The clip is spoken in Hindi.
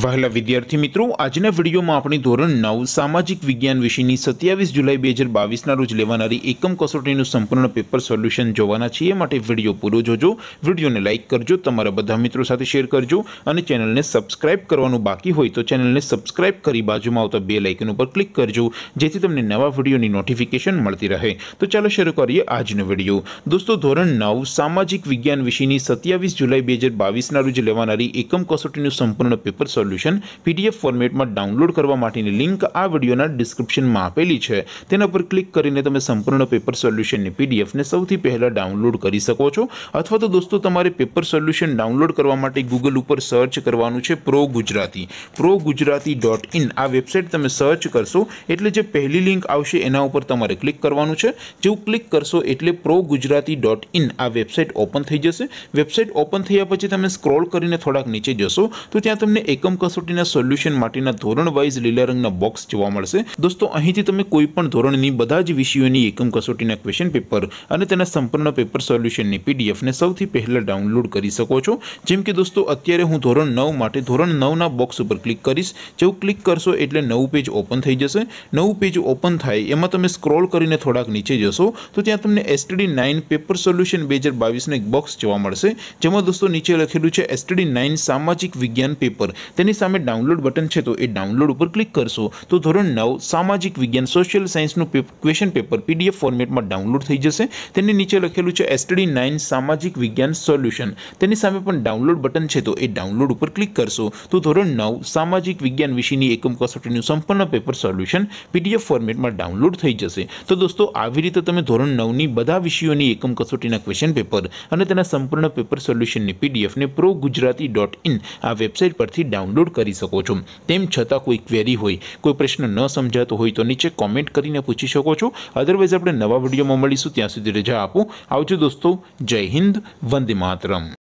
वहला विद्यार्थी मित्रों, आजना वीडियो में अपने धोरण 9 सामाजिक विज्ञान विषयनी 27 जुलाई 2022 रोज लेवानारी एकम कसोटीनुं संपूर्ण पेपर सोल्यूशन जोवाना छीए। माटे वीडियो पूरो जोजो, वीडियो ने लाइक करजो, तमारा बधा मित्रों साथे शेर करजो अने चेनल ने सब्सक्राइब करवानुं बाकी होय तो चेनल ने सब्सक्राइब करी बाजुमां आवता बेल आइकन उपर क्लिक करजो, जेथी तमने नवा वीडियोनी नोटिफिकेशन मळती रहे। तो चलो शुरू करिए आजनो वीडियो। दोस्तों, धोरण 9 सामाजिक विज्ञान विषयनी 27 जुलाई 2022 रोज लेवानारी एकम कसोटीनुं संपूर्ण पेपर सोल्यूशन पीडीएफ फॉर्मेट में डाउनलॉड करवा माटेनी लिंक आ वीडियोना डिस्क्रिप्शन में आपेली छे। तेना पर क्लिक करीने तमे संपूर्ण पेपर सोल्यूशन ने पीडीएफ ने सौथी पहेला डाउनलॉड करी सको छो। अथवा तो दोस्तों, तमारे पेपर सोल्यूशन डाउनलॉड करवा माटे गूगल पर सर्च करवानुं छे progujarati.in। आ वेबसाइट तमे सर्च करशो एटले जे पहली लिंक आवशे एना उपर तमारे क्लिक करवानुं छे। जो क्लिक करशो एटले progujarati.in आ वेबसाइट ओपन थई जशे। वेबसाइट ओपन थया पछी तमे स्क्रॉल करीने थोड़ाक नीचे जशो तो त्यां तमने एकम कसोटीना सोल्यूशन माटेना धोरण वाइज लीला रंगना बॉक्स जोवा मळशे। दोस्तों, અહીંથી તમે કોઈ પણ ધોરણની બધા જ વિષયોની એકમ કસોટીના ક્વેશ્ચન પેપર અને તેના સંપૂર્ણ પેપર સોલ્યુશનની પીડીએફ ને સૌથી પહેલા ડાઉનલોડ કરી શકો છો। જેમ કે દોસ્તો, અત્યારે હું ધોરણ 9 માટે ધોરણ 9 ના બોક્સ ઉપર ક્લિક કરીશ। જો ક્લિક કરશો એટલે નવું પેજ ઓપન થઈ જશે। નવું પેજ ઓપન થાય એમાં તમે સ્ક્રોલ કરીને થોડાક નીચે જશો તો ત્યાં તમને એસટીડી 9 પેપર સોલ્યુશન 2022 નો એક બોક્સ જોવા મળશે, જેમાં દોસ્તો નીચે લખેલું છે એસટીડી 9 સામાજિક વિજ્ઞાન પેપર। તેની સામે ડાઉનલોડ બટન છે તો એ ડાઉનલોડ ઉપર ક્લિક કરશો તો ધોરણ 9 સામાજિક વિજ્ઞાન સોશિયલ સાયન્સનું ક્વેશ્ચન પેપર પીડીએફ ફોર્મેટમાં ડાઉનલોડ થઈ જશે। તેની નીચે લખેલું છે એસટીડી 9 સામાજિક વિજ્ઞાન સોલ્યુશન। તેની સામે પણ ડાઉનલોડ બટન છે તો એ ડાઉનલોડ ઉપર ક્લિક કરશો તો ધોરણ 9 સામાજિક વિજ્ઞાન વિષયની એકમ કસોટીનું સંપૂર્ણ પેપર સોલ્યુશન પીડીએફ ફોર્મેટમાં ડાઉનલોડ થઈ જશે। તો દોસ્તો, આવી રીતે તમે ધોરણ 9 ની બધા વિષયોની એકમ કસોટીના ક્વેશ્ચન પેપર અને તેના સંપૂર્ણ પેપર સોલ્યુશનની પીડીએફને progujarati.in આ વેબસાઇટ પરથી डाउनलॉड करी सको छो। तेम छतां कोई क्वेरी होय, कोई प्रश्न न समजातो होय तो नीचे कॉमेंट करीने पूछी सको छो। अदरवाइज आपणे नवा विडियोमां मळीशुं, त्यां सुधी रजा आपो। आवजो दोस्तों, जय हिंद, वंदे मातरम।